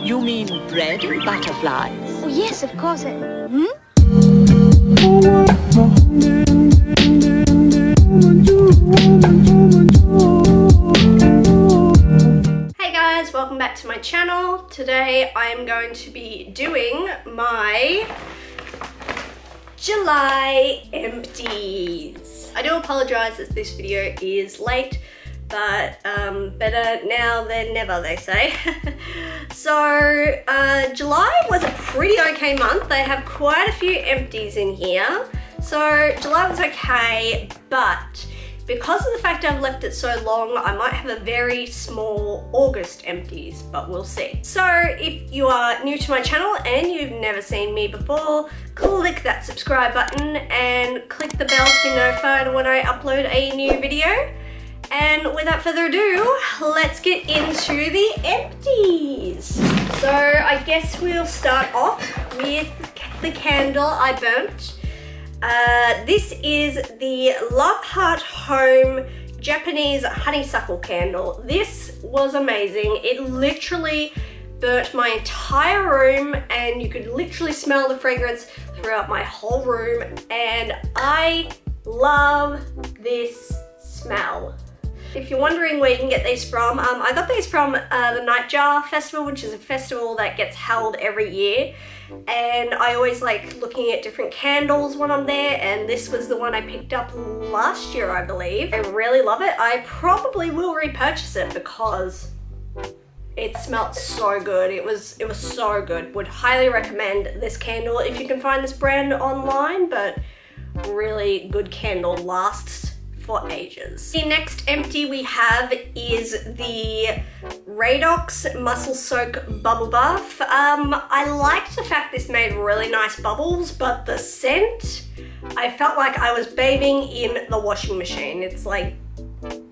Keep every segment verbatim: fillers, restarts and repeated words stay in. You mean bread and butterflies? Oh, yes, of course. Hmm? Hey guys, welcome back to my channel. Today I'm going to be doing my July empties. I do apologise that this video is late, but um, better now than never, they say. So uh, July was a pretty okay month. They have quite a few empties in here. So July was okay, but because of the fact I've left it so long, I might have a very small August empties, but we'll see. So if you are new to my channel and you've never seen me before, click that subscribe button and click the bell to be notified when I upload a new video. And without further ado, let's get into the empties. So I guess we'll start off with the candle I burnt. Uh, this is the Love Heart Home Japanese honeysuckle candle. This was amazing. It literally burnt my entire room and you could literally smell the fragrance throughout my whole room. And I love this smell. If you're wondering where you can get these from, um, I got these from uh, the Night Jar Festival, which is a festival that gets held every year. And I always like looking at different candles when I'm there, and this was the one I picked up last year, I believe. I really love it. I probably will repurchase it because it smelled so good. It was, it was so good. Would highly recommend this candle if you can find this brand online, but really good candle, lasts for ages. The next empty we have is the Radox Muscle Soak Bubble Buff. Um, I liked the fact this made really nice bubbles, but the scent, I felt like I was bathing in the washing machine. It's like,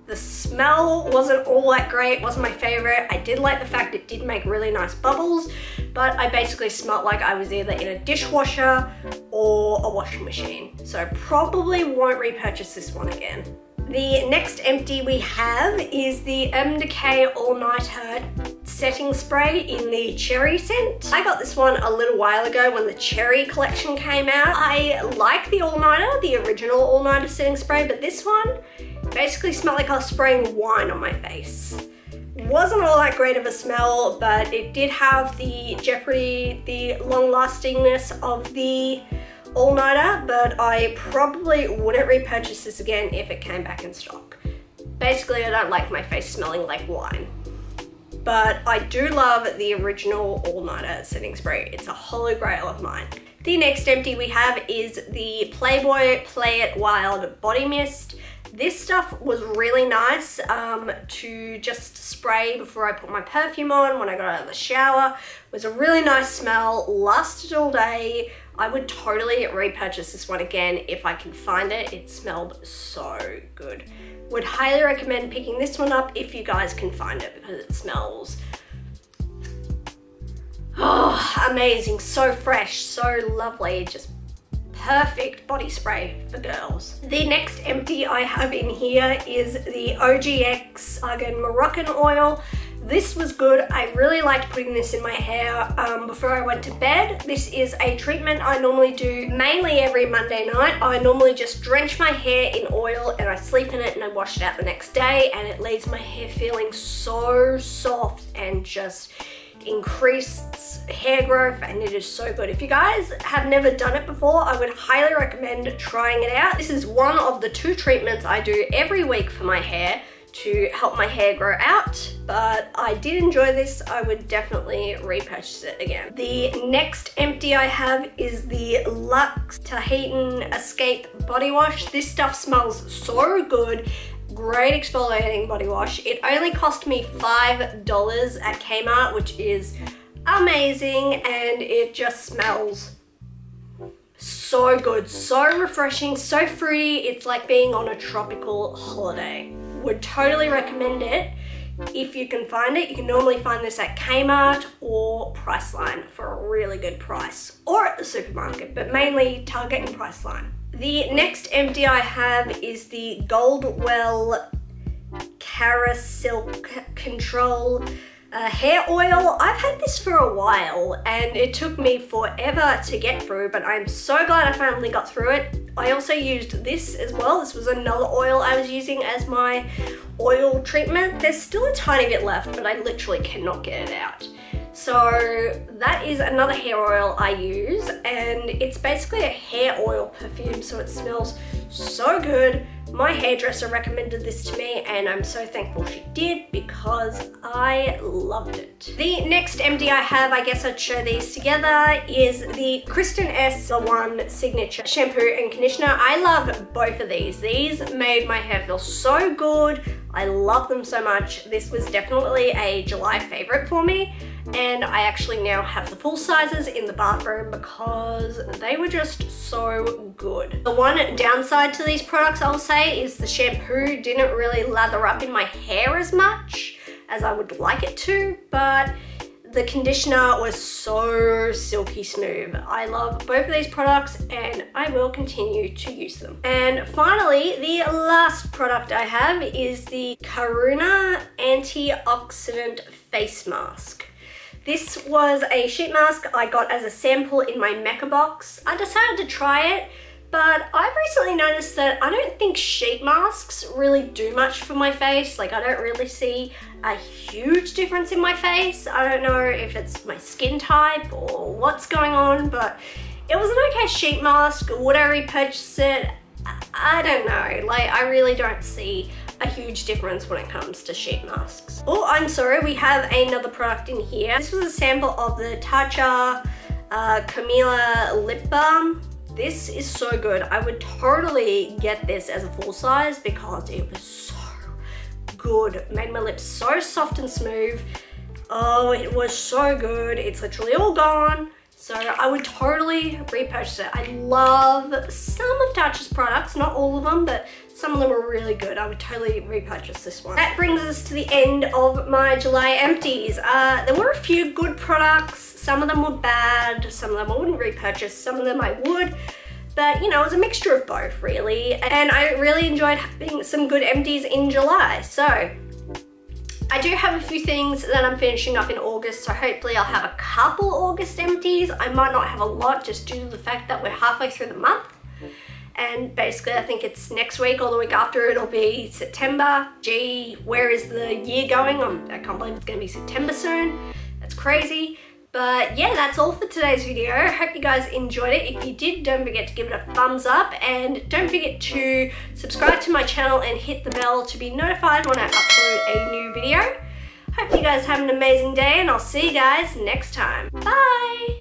the smell wasn't all that great, wasn't my favorite. I did like the fact it did make really nice bubbles, but I basically smelled like I was either in a dishwasher or a washing machine. So I probably won't repurchase this one again. The next empty we have is the Urban Decay All Nighter setting spray in the cherry scent. I got this one a little while ago when the cherry collection came out. I like the All Nighter, the original All Nighter setting spray, but this one basically smelled like I was spraying wine on my face. Wasn't all that great of a smell, but it did have the jeopardy, the long-lastingness of the all-nighter, but I probably wouldn't repurchase this again if it came back in stock. Basically, I don't like my face smelling like wine. But I do love the original all-nighter setting spray. It's a holy grail of mine. The next empty we have is the Playboy Play It Wild Body Mist. This stuff was really nice um, to just spray before I put my perfume on when I got out of the shower. It was a really nice smell, lasted all day. I would totally repurchase this one again if I can find it. It smelled so good. Would highly recommend picking this one up if you guys can find it because it smells oh, amazing, so fresh, so lovely, just perfect body spray for girls. The next empty I have in here is the O G X Argan Moroccan Oil. This was good. I really liked putting this in my hair um, before I went to bed. This is a treatment I normally do mainly every Monday night. I normally just drench my hair in oil and I sleep in it and I wash it out the next day, and it leaves my hair feeling so soft and just increased hair growth, and it is so good. If you guys have never done it before, I would highly recommend trying it out. This is one of the two treatments I do every week for my hair to help my hair grow out, but I did enjoy this. I would definitely repurchase it again. The next empty I have is the Luxe Tahitian Escape Body Wash. This stuff smells so good. Great exfoliating body wash. It only cost me five dollars at Kmart, which is amazing, and it just smells so good, so refreshing, so fruity. It's like being on a tropical holiday. Would totally recommend it if you can find it. You can normally find this at Kmart or Priceline for a really good price, or at the supermarket, but mainly Target and Priceline. The next empty I have is the Goldwell Kerasilk Control Uh, hair oil. I've had this for a while and it took me forever to get through, but I'm so glad I finally got through it. I also used this as well. This was another oil I was using as my oil treatment. There's still a tiny bit left, but I literally cannot get it out. So that is another hair oil I use, and it's basically a hair oil perfume, so it smells so good. My hairdresser recommended this to me and I'm so thankful she did because I loved it. The next M D I have, I guess I'd show these together, is the Kristin Ess The One Signature Shampoo and Conditioner. I love both of these. These made my hair feel so good. I love them so much. This was definitely a July favorite for me, and I actually now have the full sizes in the bathroom because they were just so good. The one downside to these products, I'll say, is the shampoo didn't really lather up in my hair as much as I would like it to, but the conditioner was so silky smooth. I love both of these products and I will continue to use them. And finally, the last product I have is the Karuna Antioxidant Face Mask. This was a sheet mask I got as a sample in my Mecca box. I decided to try it, but I've recently noticed that I don't think sheet masks really do much for my face. Like, I don't really see a huge difference in my face. I don't know if it's my skin type or what's going on, but it was an okay sheet mask. Would I repurchase it? I don't know. Like, I really don't see a huge difference when it comes to sheet masks. Oh, I'm sorry, we have another product in here. This was a sample of the Tatcha uh, Camila Lip Balm. This is so good. I would totally get this as a full size because it was so good. It made my lips so soft and smooth. Oh, it was so good. It's literally all gone. So I would totally repurchase it. I love some of Tatcha's products, not all of them, but some of them were really good. I would totally repurchase this one. That brings us to the end of my July empties. Uh, there were a few good products. Some of them were bad, some of them I wouldn't repurchase, some of them I would. But you know, it was a mixture of both really. And I really enjoyed having some good empties in July. So I do have a few things that I'm finishing up in August, so hopefully I'll have a couple August empties. I might not have a lot just due to the fact that we're halfway through the month, and basically I think it's next week or the week after it'll be September. Gee, where is the year going? I'm, I can't believe it's gonna be September soon. That's crazy. But yeah, that's all for today's video. I hope you guys enjoyed it. If you did, don't forget to give it a thumbs up and don't forget to subscribe to my channel and hit the bell to be notified when I upload a new video. Hope you guys have an amazing day and I'll see you guys next time. Bye!